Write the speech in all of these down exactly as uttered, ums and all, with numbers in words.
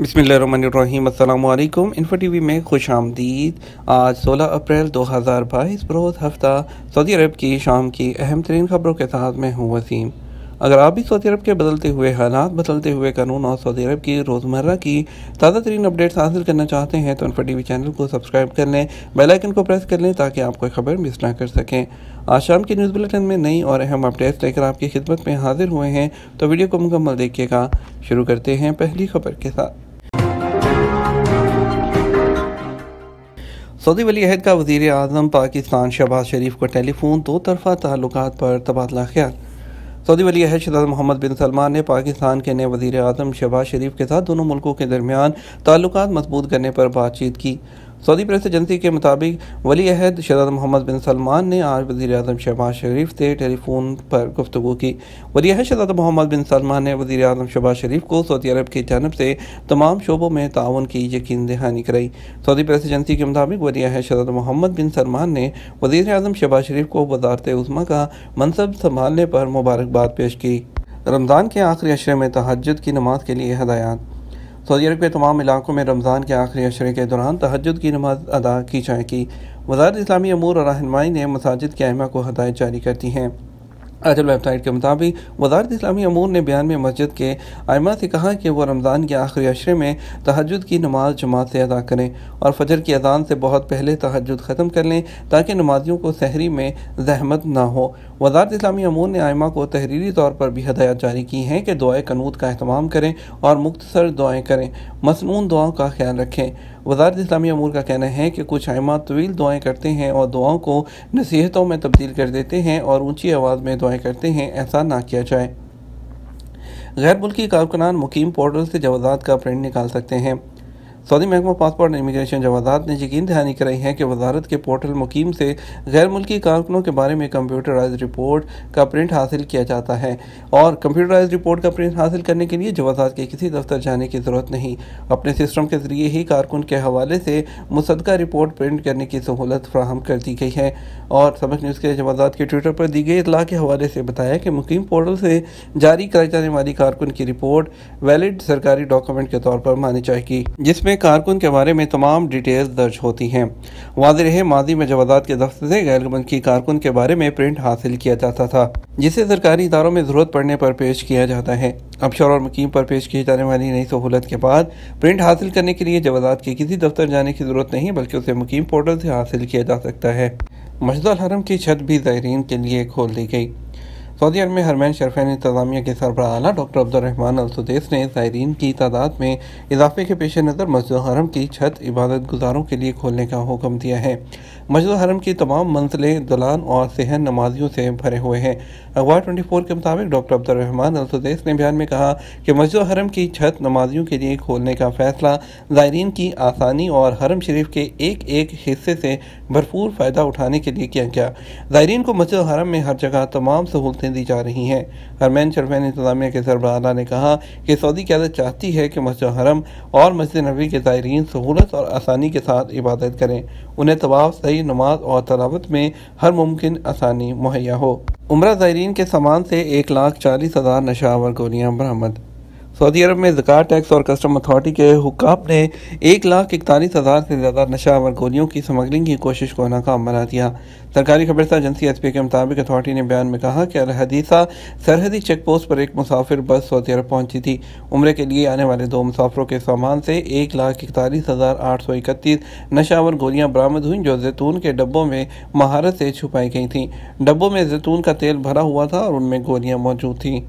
बिस्मिल्लाहिर्रहमानिर्रहीम अस्सलाम वालेकुम। इन्फो टीवी में खुश आमदीद। आज सोलह अप्रैल दो हज़ार बाईस बरोज़ हफ्ता सऊदी अरब की शाम की अहम तरीन खबरों के साथ मैं हूँ वसीम। अगर आप भी सऊदी अरब के बदलते हुए हालात, बदलते हुए कानून और सऊदी अरब की रोज़मर्रा की ताज़ा तरीन अपडेट्स हासिल करना चाहते हैं तो इन्फो टीवी चैनल को सब्सक्राइब कर लें, बेल आइकन को प्रेस कर लें ताकि आप कोई खबर मिस ना कर सकें। आज शाम के न्यूज़ बुलेटिन में नई और अहम अपडेट्स लेकर आपकी खिदमत में हाजिर हुए हैं, तो वीडियो को मुकम्मल देखिएगा। शुरू करते हैं पहली खबर के साथ। सऊदी वली अहद का वज़ीर आज़म पाकिस्तान शहबाज शरीफ को टेलीफोन दो तरफ़ा ताल्लुकात पर तबादला ख्याल। सऊदी वली अहद शहज़ादा मोहम्मद बिन सलमान ने पाकिस्तान के नए वज़ीर आज़म शहबाज शरीफ के साथ दोनों मुल्कों के दरमियान ताल्लुकात मजबूत करने पर बातचीत की। सऊदी प्रेस एजेंसी के मुताबिक वली अहद शहज़ादा मोहम्मद बिन सलमान ने आज वज़ीर आज़म शहबाज शरीफ से टेलीफोन पर गुफ्तगू की। वली अहद शहज़ादा मोहम्मद बिन सलमान ने वज़ीर आज़म शहबाज शरीफ को सऊदी अरब की जानब से तमाम शोबों में ताउन की यकीन दहानी कराई। सऊदी प्रेस एजेंसी के मुताबिक वली अहद शहज़ादा मोहम्मद बिन सलमान ने वज़ीर आज़म शहबाज शरीफ को वज़ारत उज़्मा का मनसब संभालने पर मुबारकबाद पेश की। रमज़ान के आखिरी अशरे में तहज्जुद की नमाज के लिए हदायत। सऊदी अरब के तमाम इलाकों में रमज़ान के आखिरी अशरे के दौरान तहज्जुद की नमाज अदा की जाएगी। वज़ारत इस्लामी अमूर और रहनुमाई ने मसाजिद के अइमा को हदायत जारी करती हैं। आजल वेबसाइट के मुताबिक वज़ारत इस्लामी अमूर ने बयान में मस्जिद के आइमा से कहा कि वह रमज़ान के आखिरी अशरे में तहज्जुद की नमाज जमात से अदा करें और फजर की अजान से बहुत पहले तहज्जुद ख़त्म कर लें ताकि नमाजियों को सहरी में जहमत ना हो। वज़ारत इस्लामी अमूर ने आइमा को तहरीरी तौर पर भी हदायत जारी की हैं कि दुआए कनूत का अहतमाम करें और मुख्तसर दुआएँ करें, मसनून दुआओं का ख्याल रखें। वज़ारत इस्लामी अमूर का कहना है कि कुछ आइमा तवील दुआएँ करते हैं और दुआओं को नसीहतों में तब्दील कर देते हैं और ऊँची आवाज़ में दुआएँ करते हैं, ऐसा ना किया जाए। गैर मुल्की कारकुनान मुकीम पोर्टल से जवाज़ात का प्रिंट निकाल सकते हैं। सऊदी महकमा पासपोर्ट और इमिग्रेशन जवाज़ात ने यकीन दहानी कराई है कि वजारत के पोर्टल मुकीम से गैर मुल्की कारकुनों के बारे में कंप्यूटराइज रिपोर्ट का प्रिंट हासिल किया जाता है और कंप्यूटराइज रिपोर्ट का प्रिंट हासिल करने के लिए जवाज़ात के किसी दफ्तर जाने की ज़रूरत नहीं। अपने सिस्टम के ज़रिए ही कारकुन के हवाले से मुसद्दक़ा रिपोर्ट प्रिंट करने की सहूलत फराहम कर दी गई है। और सबक न्यूज़ के जवाज़ात के ट्विटर पर दी गई इतला के हवाले से बताया कि मुकीम पोर्टल से जारी कराई जाने वाली कारकुन की रिपोर्ट वैलिड सरकारी डॉक्यूमेंट के तौर पर मानी जाएगी, जिसमें कारकुन के बारे में तमाम डिटेल्स दर्ज होती हैं। वाज़ेह रहे, माजी में जवाज़ात के दफ्तर से गैर मुल्की कारकुन के बारे में प्रिंट हासिल किया जाता था, जिसे सरकारी इदारों में ज़रूरत पड़ने पर पेश किया जाता है। अबशर और मुकीम पर पेश की जाने वाली नई सहूलत के बाद प्रिंट हासिल करने के लिए जवाज़ात के किसी दफ्तर जाने की ज़रूरत नहीं, बल्कि उसे मुकीम पोर्टल से हासिल किया जा सकता है। मस्जिदुल हरम की छत भी ज़ायरीन के लिए खोल दी गई। सऊदी अरब में हरमैन शरीफैन इंतजामिया के सरबराह आला डॉक्टर अब्दुर रहमान अल-सुदैस ने ज़ायरीन की तादाद में इजाफे के पेश नज़र मस्जिद हरम की छत इबादत गुजारों के लिए खोलने का हुक्म दिया है। मस्जिद हरम की तमाम मंजिलें दुलान और सेहन नमाजियों से भरे हुए हैं। अखबार ट्वेंटी फोर के मुताबिक डॉक्टर अब्दुर रहमान अल-सुदैस ने बयान में कहा कि मस्जिद हरम की छत नमाजियों के लिए खोलने का फैसला ज़ायरीन की आसानी और हरम शरीफ के एक एक हिस्से से भरपूर फ़ायदा उठाने के लिए किया गया। ज़ायरीन को मस्जिद हरम में हर जगह तमाम सहूलतें दी जा रही हैं। हरमैन शरीफैन इंतजामिया के सरबराह ने कहा कि सऊदी क़यादत चाहती है कि मस्जिद हरम और मस्जिद नबवी के ज़ायरीन सहूलत और आसानी के साथ इबादत करें, उन्हें तवाफ, सही नमाज और तलावत में हर मुमकिन आसानी मुहैया हो। उम्रा ज़ायरीन के सामान से एक लाख चालीस हज़ार नशावर गोलियाँ बरामद। सऊदी अरब में ज़कात टैक्स और कस्टम अथॉरिटी के हुक्काम ने एक लाख इकतालीस हज़ार से ज़्यादा नशा आवर गोलियों की स्मगलिंग की कोशिश को नाकाम बना दिया। सरकारी खबरसा एजेंसी एस पी ए के मुताबिक अथॉरिटी ने बयान में कहा कि अल-हदीसा सरहदी चेक पोस्ट पर एक मुसाफिर बस सऊदी अरब पहुंची थी। उम्रे के लिए आने वाले दो मुसाफिरों के सामान से एक लाख इकतालीस हज़ार आठ सौ इकतीस नशा आवर गोलियाँ बरामद हुई, जो जैतून के डब्बों में महारत से छुपाई गई थी। डब्बों में जैतून का तेल भरा हुआ था और उनमें गोलियाँ मौजूद थीं।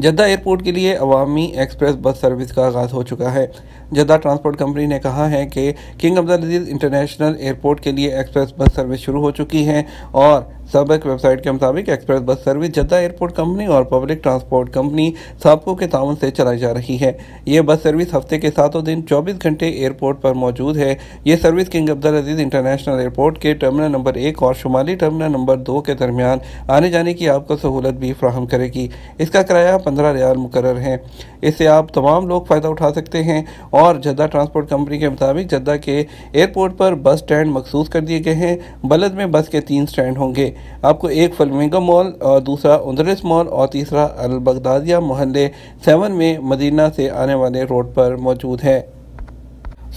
जद्दा एयरपोर्ट के लिए अवामी एक्सप्रेस बस सर्विस का आगाज़ हो चुका है। जद्दा ट्रांसपोर्ट कंपनी ने कहा है कि किंग अब्दुलअज़ीज़ इंटरनेशनल एयरपोर्ट के लिए एक्सप्रेस बस सर्विस शुरू हो चुकी है और सबक वेबसाइट के मुताबिक express bus service Jeddah airport company और पब्लिक ट्रांसपोर्ट कंपनी साबको के ताउन से चलाई जा रही है। ये बस सर्विस हफ्ते के सातों दिन चौबीस घंटे एयरपोर्ट पर मौजूद है। ये service King Abdulaziz International airport के टर्मिनल नंबर एक और शुमाली टर्मिनल नंबर दो के दरमियान आने जाने की आपको सहूलत भी फ्राहम करेगी। इसका किराया पंद्रह रियाल मुकर्रर है। इससे आप तमाम लोग फ़ायदा उठा सकते हैं। और जद्दा ट्रांसपोर्ट कंपनी के मुताबिक जद्दा के एयरपोर्ट पर बस स्टैंड मखसूस कर दिए गए हैं। बलद में बस के तीन स्टैंड होंगे। आपको एक फ्लामिंगो मॉल और दूसरा उंदरिस मॉल और तीसरा अलबगदादिया मोहल्ले सेवन में मदीना से आने वाले रोड पर मौजूद है।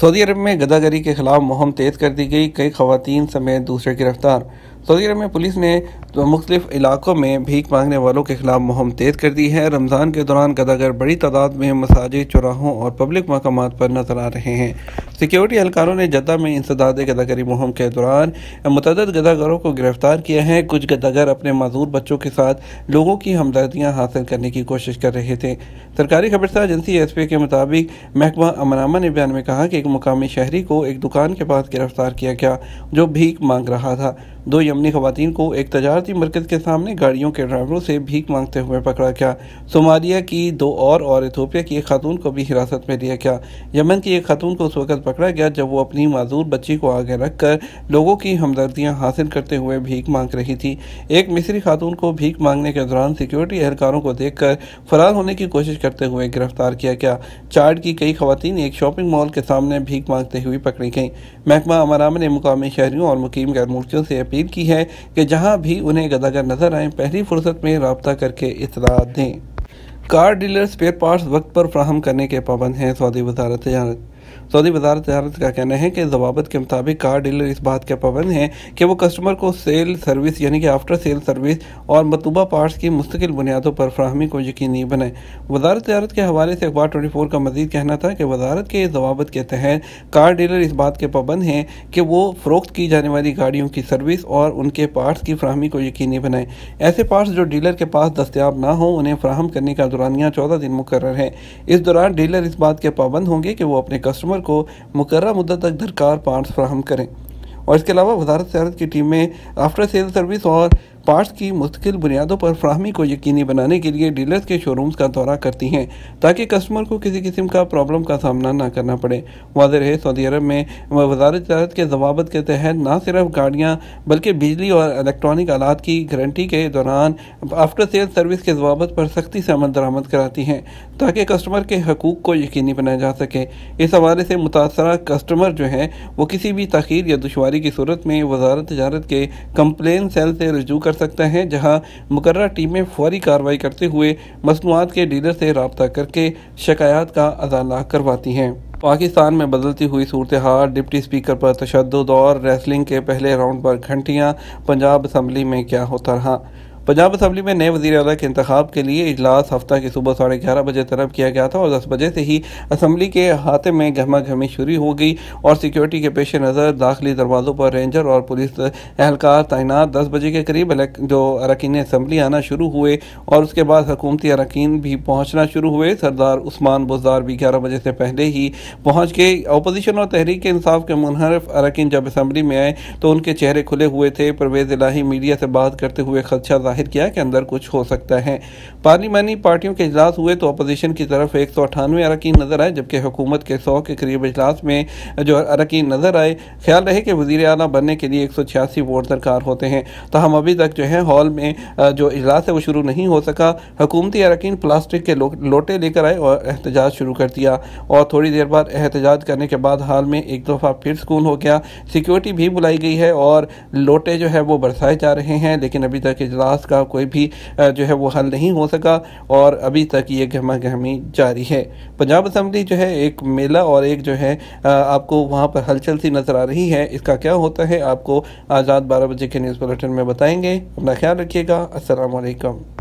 सऊदी अरब में गदागरी के खिलाफ मुहिम तेज़ कर दी गई, कई खवातीन समेत दूसरे गिरफ्तार। सऊदी अरब में पुलिस ने तो मुख्तलिफ इलाकों में भीख मांगने वालों के खिलाफ मुहिम तेज़ कर दी है। रमज़ान के दौरान गदागर बड़ी तादाद में मसाजिद, चौराहों और पब्लिक मकामात पर नजर आ रहे हैं। सिक्योरिटी एहलकारों ने जद्दा में इंसदाद गदागरी मुहिम के दौरान मुतअद्दिद गदागरों को गिरफ्तार किया है। कुछ गदागर अपने माजूर बच्चों के साथ लोगों की हमदर्दियाँ हासिल करने की कोशिश कर रहे थे। सरकारी खबरसार एजेंसी एस पी ए के मुताबिक महकमा अमनामा ने बयान में कहा कि एक मुकामी शहरी को एक दुकान के पास गिरफ्तार किया गया जो भीख मांग रहा था। दो यमनी खवातीन को एक तजारती मरकज़ के सामने गाड़ियों के ड्राइवरों से भीख मांगते हुए पकड़ा गया। सोमालिया की दो और और इथोपिया की एक खातून को भी हिरासत में लिया गया। यमन की एक खातून को उस वक़्त पकड़ा गया जब वो अपनी माजूर बच्ची को आगे रख कर लोगों की हमदर्दियाँ हासिल करते हुए भीख मांग रही थी। एक मिस्री खातून को भीख मांगने के दौरान सिक्योरिटी एहलकारों को देख कर फरार होने की कोशिश करते हुए गिरफ्तार किया गया। चाड की कई खवातीन एक शॉपिंग मॉल के सामने भीख मांगते हुई पकड़ी गई। महकमा अमराम ने मुकामी शहरियों और मुकीम गैर मुल्कियों से अपील की है कि जहां भी उन्हें गदागर नजर आए पहली फुर्सत में रब्ता करके इतला दें। कार डीलर स्पेयर पार्ट्स वक्त पर फ्राहम करने के पाबंद हैं, सऊदी वजारत तजारत। सऊदी वजारत तजारत का कहना है कि जवाबत के मुताबिक कार डीलर इस बात के पाबंद हैं कि वो कस्टमर को सेल सर्विस यानी कि आफ्टर सेल सर्विस और मतलूबा पार्ट्स की मुस्तकिल बुनियादों पर फ्राहमी को यकीनी बनाएं। वजारत तजारत के हवाले से अखबार ट्वेंटी फोर का मजीद कहना था कि वजारत के जवाबत के तहत कार डीलर इस बात के पाबंद हैं कि वो फरोख्त की जाने वाली गाड़ियों की सर्विस और उनके पार्ट्स की फ्राहमी को यकीनी बनाएं। ऐसे पार्ट्स जो डीलर के पास दस्तियाब ना हों उन्हें फ्राहम करने का दुरानिया चौदह दिन मुकर्रर है। इस दौरान डीलर इस बात के पाबंद होंगे कि वो अपने कस्टमर को मुकर्रर मुद्दत तक दरकार पार्ट्स फराहम करें। और इसके अलावा वजारत सयाहत की टीमें आफ्टर सेल सर्विस और पार्ट्स की मुस्तकिल बुनियादों पर फ्राहमी को यकीनी बनाने के लिए डीलर्स के शोरूम्स का दौरा करती हैं ताकि कस्टमर को किसी किस्म का प्रॉब्लम का सामना ना करना पड़े। वाज़ेह रहे सऊदी अरब में वजारत तजारत के जवाबत के तहत ना सिर्फ गाड़ियाँ बल्कि बिजली और इलेक्ट्रॉनिक आलात की गारंटी के दौरान आफ्टर सेल सर्विस के जवाबत पर सख्ती से अमल दरामद कराती हैं ताकि कस्टमर के हकूक़ को यकीनी बनाया जा सके। इस हवाले से मुतासरा कस्टमर जो है वो किसी भी तखीर या दुश्वारी की सूरत में वजारत तजारत के कंप्लेन सेल से रजू कर सकता है जहां मुकर्रर टीमें फौरी कार्रवाई करते हुए मसनूआत के डीलर से राब्ता करके शिकायत का अजाला करवाती हैं। पाकिस्तान में बदलती हुई सूरत हाल, डिप्टी स्पीकर पर तशद्दुद और रेसलिंग के पहले राउंड पर घंटियां, पंजाब असम्बली में क्या होता रहा। पंजाब असम्बली में नए वज़ीर आला के इंतखाब के लिए इजलास हफ्ता की सुबह साढ़े ग्यारह बजे तलब किया गया था और दस बजे से ही असम्बली के हाथे में गहमा गहमी शुरू हो गई और सिक्योरिटी के पेश नज़र दाखिली दरवाज़ों पर रेंजर और पुलिस एहलकार तैनात। दस बजे के करीब जो अरकान असम्बली आना शुरू हुए और उसके बाद हुकूमती अरकान भी पहुँचना शुरू हुए। सरदार उस्मान बुजदार भी ग्यारह बजे से पहले ही पहुँच गए। अपोजिशन और तहरीक इंसाफ के मुनहरफ अरकान जब असम्बली में आए तो उनके चेहरे खुले हुए थे। परवेज़ इलाही मीडिया से बात करते हुए खदशा जाहिर किया कि अंदर कुछ हो सकता है। पार्लिमानी पार्टियों के इजलास हुए तो अपोजिशन की तरफ एक सौ अठानवे अरकान नजर आए जबकि हुकूमत के सौ के करीब इजलास में जो अरकान नजर आए। ख्याल रहे कि वज़ीर आला बनने के लिए एक सौ छियासी वोट दरकार होते हैं तहम अभी तक जो है हॉल में जो इजलास है वो शुरू नहीं हो सका। हुकूमती अरकान प्लास्टिक के लो, लोटे लेकर आए और एहतजाज शुरू कर दिया और थोड़ी देर बाद एहतजाज करने के बाद हाल में एक दफ़ा फिर सुकून हो गया। सिक्योरिटी भी बुलाई गई है और लोटे जो है वो बरसाए जा रहे हैं लेकिन अभी तक इजलास का कोई भी जो है वो हल नहीं हो सका और अभी तक ये गहमा गहमी जारी है। पंजाब असम्बली जो है एक मेला और एक जो है आपको वहाँ पर हलचल सी नजर आ रही है। इसका क्या होता है आपको आज़ाद बारह बजे के न्यूज़ बुलेटिन में बताएंगे। अपना ख्याल रखिएगा। अस्सलाम वालेकुम।